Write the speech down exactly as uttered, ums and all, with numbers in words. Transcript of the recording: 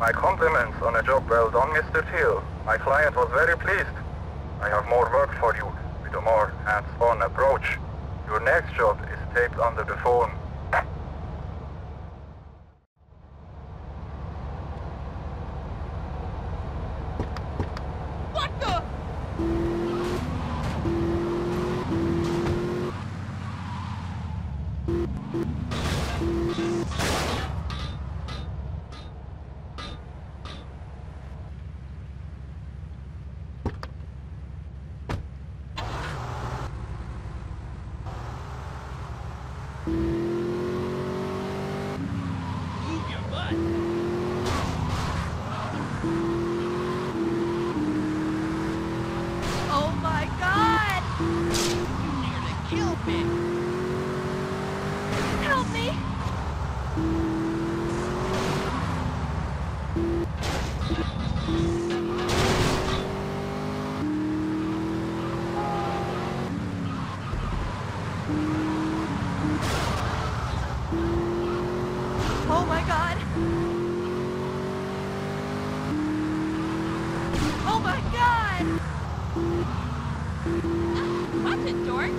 My compliments on a job well done, Mister Thiel. My client was very pleased. I have more work for you, with a more hands-on approach. Your next job is taped under the phone. Watch it, dork!